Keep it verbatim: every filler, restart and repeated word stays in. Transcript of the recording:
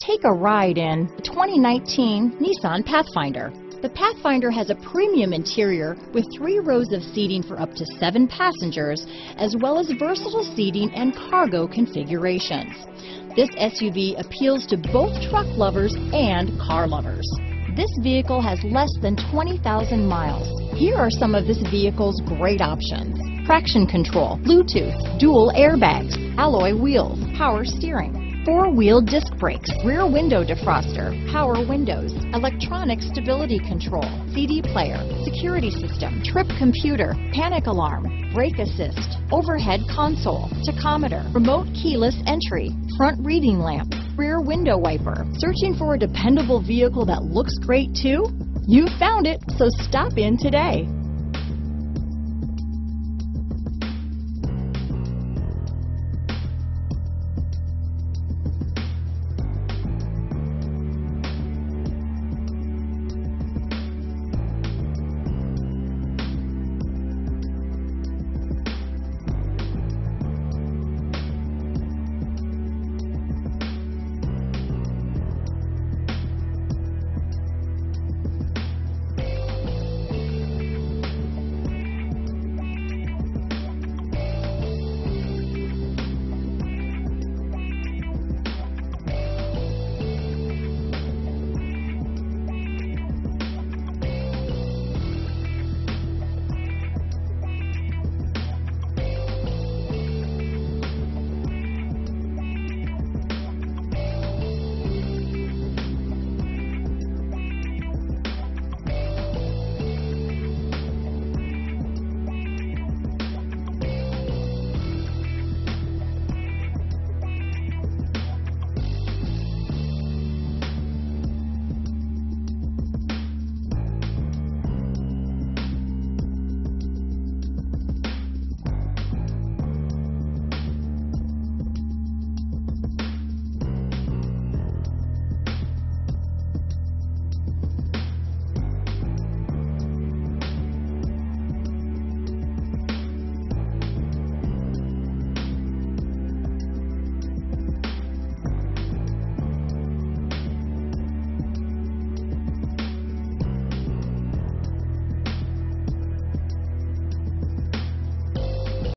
Take a ride in the twenty nineteen Nissan Pathfinder. The Pathfinder has a premium interior with three rows of seating for up to seven passengers, as well as versatile seating and cargo configurations. This S U V appeals to both truck lovers and car lovers. This vehicle has less than twenty thousand miles. Here are some of this vehicle's great options: traction control, Bluetooth, dual airbags, alloy wheels, power steering, four-wheel disc brakes, rear window defroster, power windows, electronic stability control, C D player, security system, trip computer, panic alarm, brake assist, overhead console, tachometer, remote keyless entry, front reading lamp, rear window wiper. Searching for a dependable vehicle that looks great too? You found it, so stop in today.